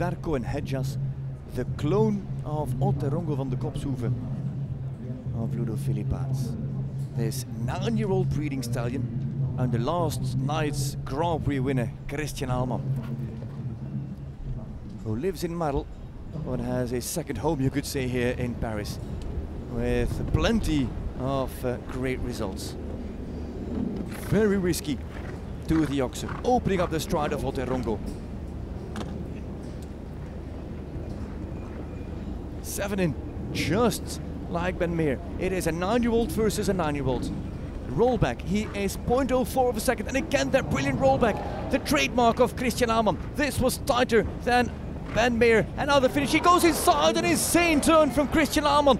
Diverko and Hedjas, the clone of Otterongo van de Kopshoeven, of Ludo Philippats. This 9-year-old breeding stallion and the last night's Grand Prix winner, Christian Ahlmann, who lives in Marl, but has a second home, you could say, here in Paris, with plenty of great results. Very risky to the oxen, opening up the stride of Otterongo. 7 in, just like Ben Meijer. It is a 9-year-old versus a 9-year-old. Rollback, he is 0.04 of a second, and again that brilliant rollback, the trademark of Christian Ahlmann. This was tighter than Ben Meijer. Another finish, he goes inside, an insane turn from Christian Ahlmann.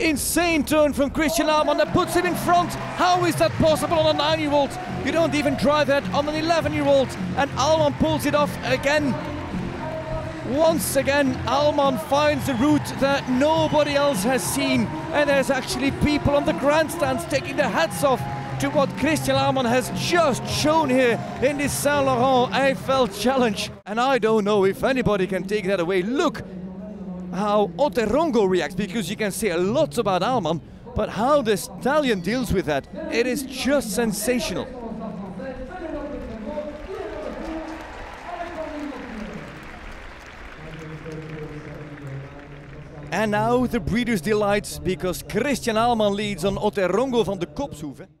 Insane turn from Christian Ahlmann that puts him in front. How is that possible on a 9-year-old? You don't even try that on an 11-year-old. And Ahlmann pulls it off again. Once again, Ahlmann finds the route that nobody else has seen. And there's actually people on the grandstands taking their hats off to what Christian Ahlmann has just shown here in this Saint Laurent Eiffel challenge. And I don't know if anybody can take that away. Look how Otterongo reacts, because you can say a lot about Ahlmann, but how the stallion deals with that, it is just sensational. And now the breeders' delights, because Christian Ahlmann leads on Otterongo van de Kopshoeven.